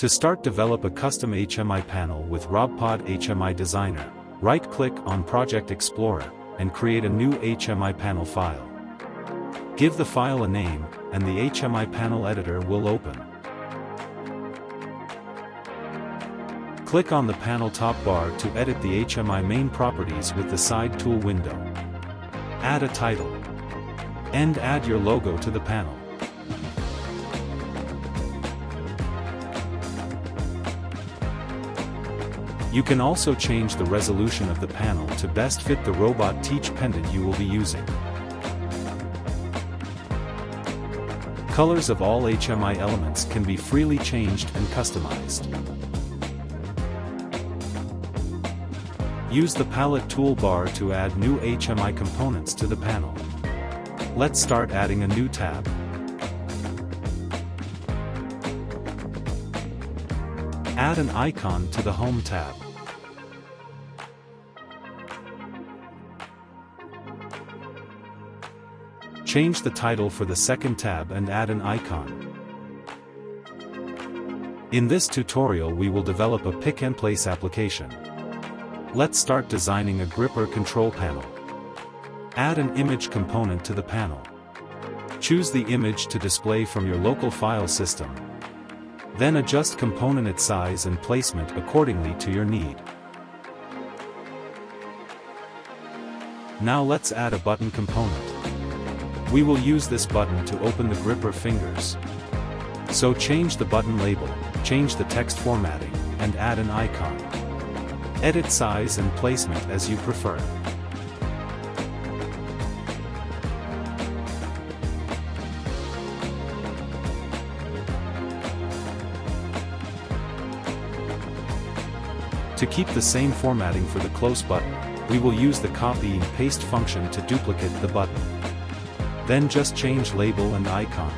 To start, develop a custom HMI panel with RobPod HMI Designer. Right-click on Project Explorer, and create a new HMI panel file. Give the file a name, and the HMI panel editor will open. Click on the panel top bar to edit the HMI main properties with the side tool window. Add a title. And add your logo to the panel. You can also change the resolution of the panel to best fit the Robot Teach Pendant you will be using. Colors of all HMI elements can be freely changed and customized. Use the palette toolbar to add new HMI components to the panel. Let's start adding a new tab. Add an icon to the Home tab. Change the title for the second tab and add an icon. In this tutorial we will develop a pick and place application. Let's start designing a gripper control panel. Add an image component to the panel. Choose the image to display from your local file system. Then adjust component its size and placement accordingly to your need. Now let's add a button component. We will use this button to open the gripper fingers. So change the button label, change the text formatting, and add an icon. Edit size and placement as you prefer. To keep the same formatting for the close button, we will use the copy and paste function to duplicate the button. Then just change label and icon.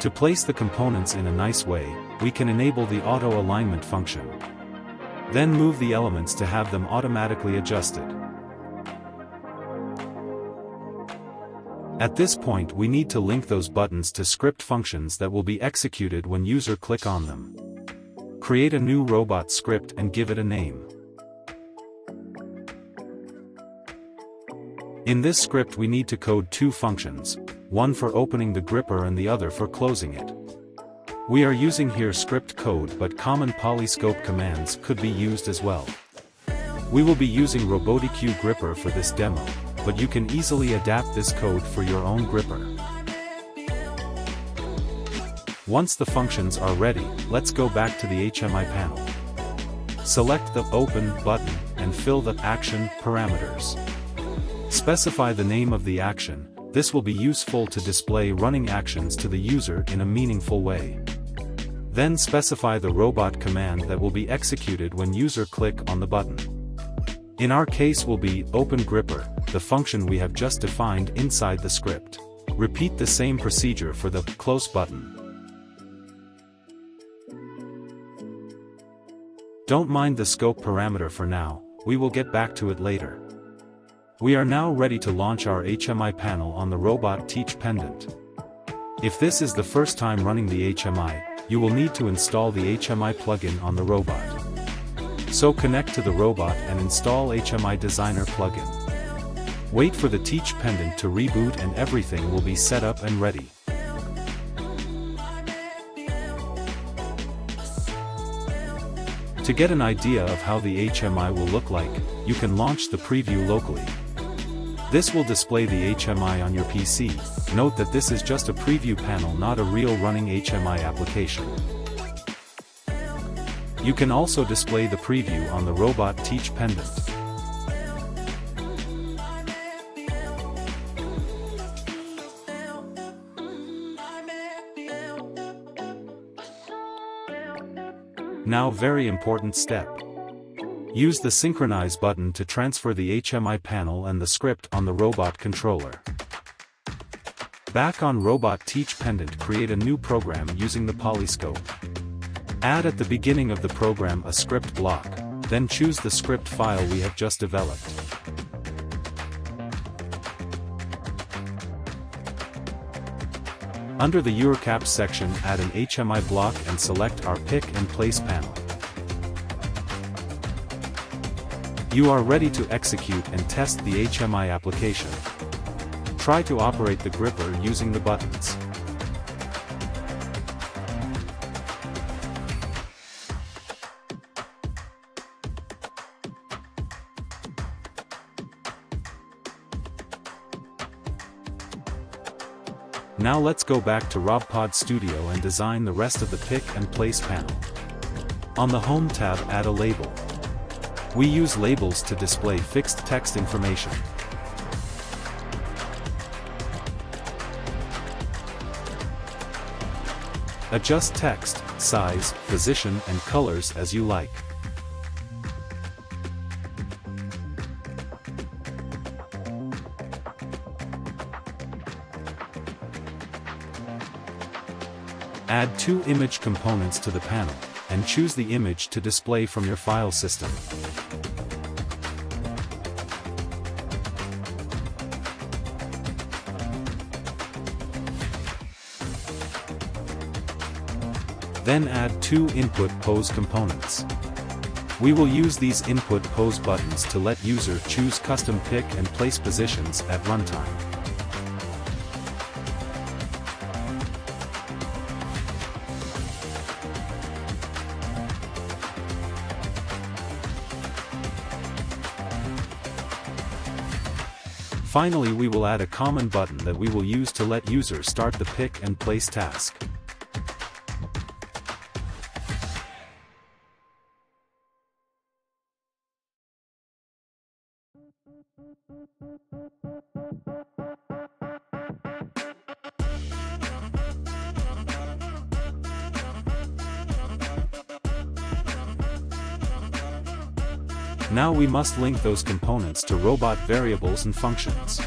To place the components in a nice way, we can enable the auto alignment function. Then move the elements to have them automatically adjusted. At this point we need to link those buttons to script functions that will be executed when user click on them. Create a new robot script and give it a name. In this script we need to code two functions, one for opening the gripper and the other for closing it. We are using here script code, but common Polyscope commands could be used as well. We will be using Robotiq Gripper for this demo, but you can easily adapt this code for your own gripper. Once the functions are ready, let's go back to the HMI panel. Select the Open button and fill the Action parameters. Specify the name of the action. This will be useful to display running actions to the user in a meaningful way. Then specify the robot command that will be executed when user click on the button. In our case will be open gripper, the function we have just defined inside the script. Repeat the same procedure for the close button. Don't mind the scope parameter for now, we will get back to it later. We are now ready to launch our HMI panel on the Robot Teach Pendant. If this is the first time running the HMI, you will need to install the HMI plugin on the robot. So connect to the robot and install HMI Designer plugin. Wait for the Teach Pendant to reboot and everything will be set up and ready. To get an idea of how the HMI will look like, you can launch the preview locally. This will display the HMI on your PC. Note that this is just a preview panel, not a real running HMI application. You can also display the preview on the Robot Teach Pendant. Now, very important step. Use the Synchronize button to transfer the HMI panel and the script on the robot controller. Back on Robot Teach Pendant, create a new program using the Polyscope. Add at the beginning of the program a script block, then choose the script file we have just developed. Under the URCAP section, add an HMI block and select our pick and place panel. You are ready to execute and test the HMI application. Try to operate the gripper using the buttons. Now let's go back to RobPod Studio and design the rest of the pick and place panel. On the Home tab, add a label. We use labels to display fixed text information. Adjust text, size, position, and colors as you like. Add two image components to the panel, and choose the image to display from your file system. Then add two input pose components. We will use these input pose buttons to let user choose custom pick and place positions at runtime. Finally, we will add a common button that we will use to let user start the pick and place task. Now we must link those components to robot variables and functions.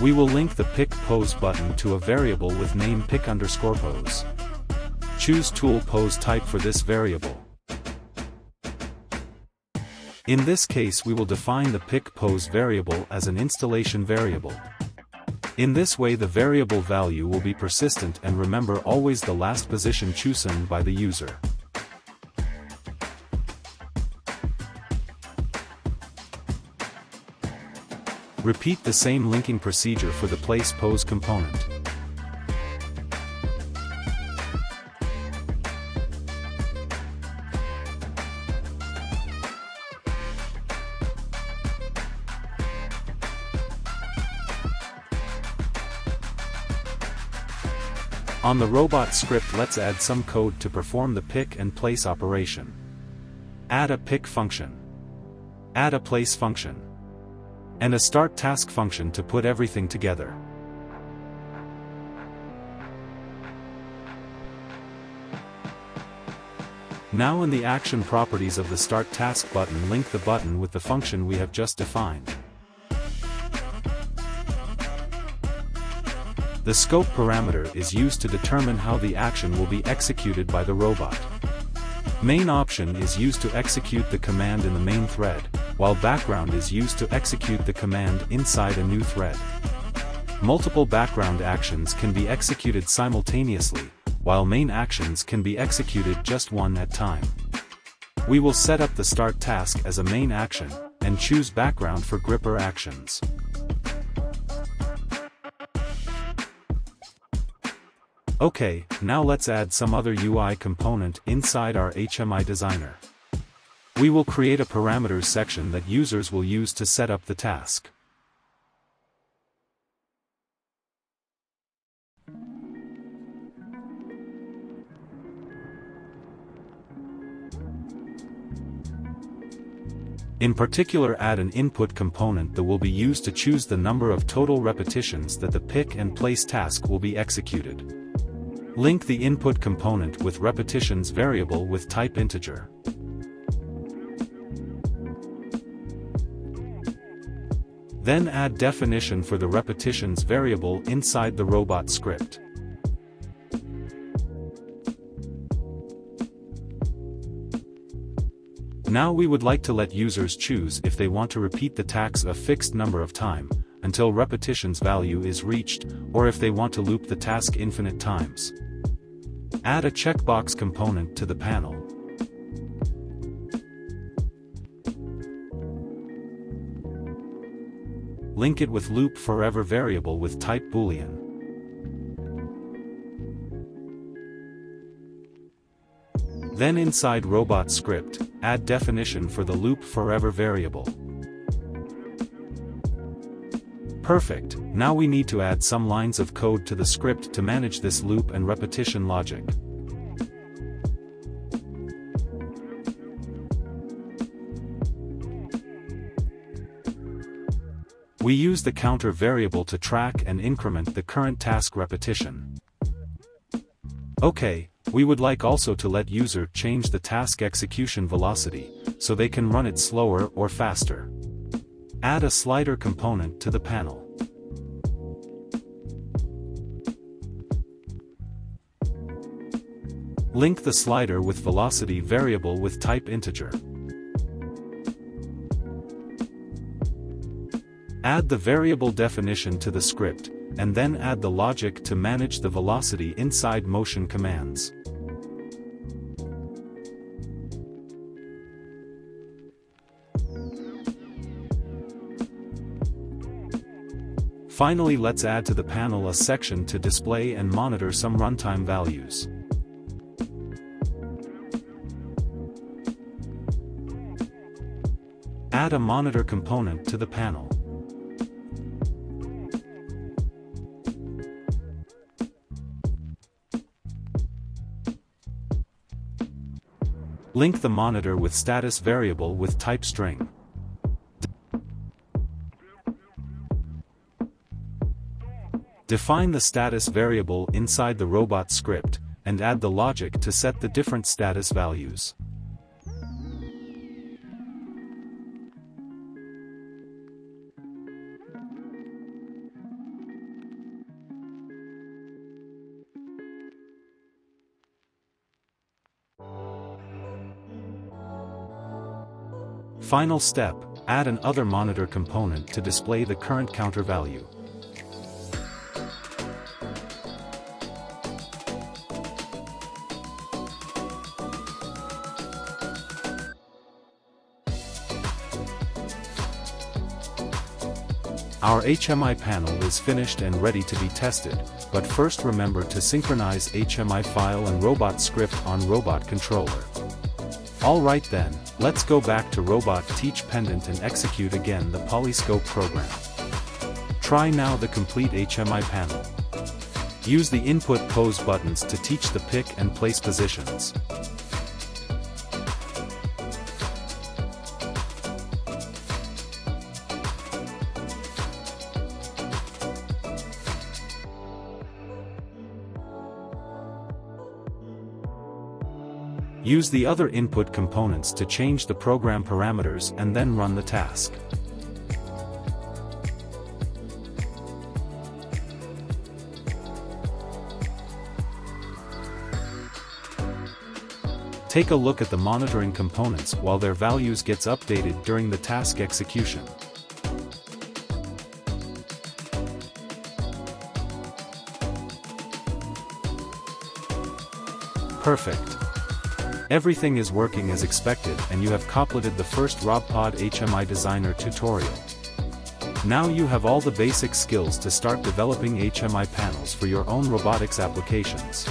We will link the pick pose button to a variable with name pick_pose. Choose tool pose type for this variable. In this case, we will define the pick pose variable as an installation variable. In this way, the variable value will be persistent and remember always the last position chosen by the user. Repeat the same linking procedure for the place pose component. On the robot script, let's add some code to perform the pick and place operation. Add a pick function. Add a place function. And a start task function to put everything together. Now in the action properties of the start task button, link the button with the function we have just defined. The scope parameter is used to determine how the action will be executed by the robot. Main option is used to execute the command in the main thread, while background is used to execute the command inside a new thread. Multiple background actions can be executed simultaneously, while main actions can be executed just one at a time. We will set up the start task as a main action, and choose background for gripper actions. Okay, now let's add some other UI component inside our HMI designer. We will create a parameters section that users will use to set up the task. In particular, add an input component that will be used to choose the number of total repetitions that the pick and place task will be executed. Link the input component with repetitions variable with type integer. Then add definition for the repetitions variable inside the robot script. Now we would like to let users choose if they want to repeat the task a fixed number of times, until repetition's value is reached, or if they want to loop the task infinite times. Add a checkbox component to the panel. Link it with loop forever variable with type boolean. Then inside robot script, add definition for the loop forever variable. Perfect, now we need to add some lines of code to the script to manage this loop and repetition logic. We use the counter variable to track and increment the current task repetition. Okay. We would like also to let user change the task execution velocity, so they can run it slower or faster. Add a slider component to the panel. Link the slider with velocity variable with type integer. Add the variable definition to the script, and then add the logic to manage the velocity inside motion commands. Finally, let's add to the panel a section to display and monitor some runtime values. Add a monitor component to the panel. Link the monitor with status variable with type string. Define the status variable inside the robot script, and add the logic to set the different status values. Final step, add an other monitor component to display the current counter value. Our HMI panel is finished and ready to be tested, but first remember to synchronize HMI file and robot script on robot controller. Alright then, let's go back to Robot Teach Pendant and execute again the Polyscope program. Try now the complete HMI panel. Use the input pose buttons to teach the pick and place positions. Use the other input components to change the program parameters and then run the task. Take a look at the monitoring components while their values gets updated during the task execution. Perfect. Everything is working as expected and you have completed the first RobPod HMI Designer tutorial. Now you have all the basic skills to start developing HMI panels for your own robotics applications.